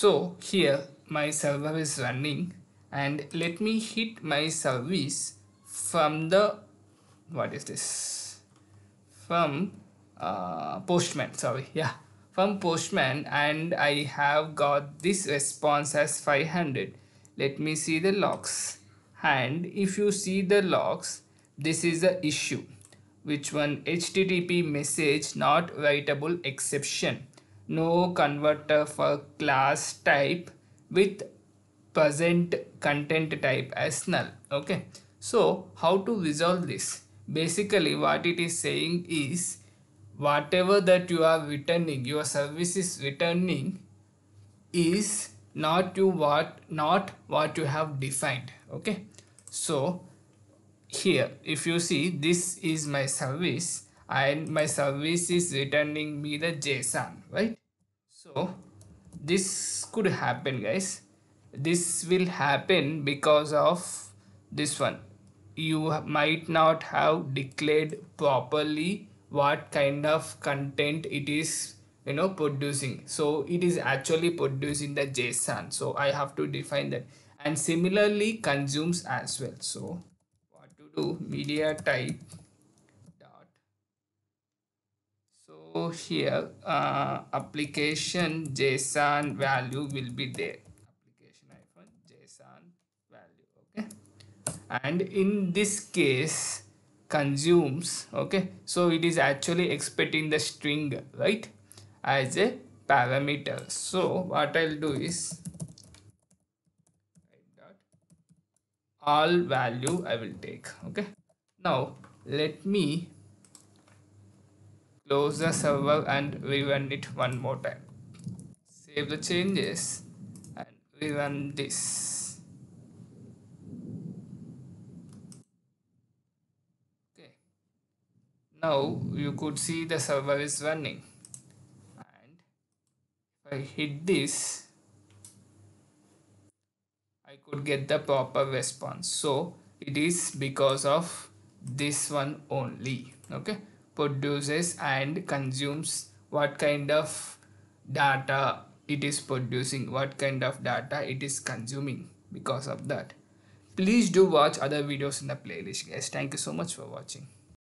So here my server is running, and let me hit my service from the, what is this, from Postman, sorry, yeah, from Postman, and I have got this response as 500. Let me see the logs, and if you see the logs, this is the issue. Which one? HTTP message not writable exception. No converter for class type with present content type as null. Okay, so how to resolve this? Basically what it is saying is, whatever that you are returning, your service is returning, is not what you have defined. Okay, so here if you see, this is my service, and my service is returning me the JSON, right? So this could happen, guys. This will happen because of this one. You might not have declared properly what kind of content it is, you know, producing. So it is actually producing the JSON, so I have to define that. And similarly consumes as well. So what to do? Media type dot, so here application JSON value will be there. And in this case consumes, okay, so it is actually expecting the string, right, as a parameter. So what I'll do is all value I will take. Okay, now let me close the server and rerun it one more time. Save the changes and rerun this. Now you could see the server is running, and if I hit this, I could get the proper response. So it is because of this one only. Okay, produces and consumes, what kind of data it is producing, what kind of data it is consuming. Because of that, please do watch other videos in the playlist, guys. Thank you so much for watching.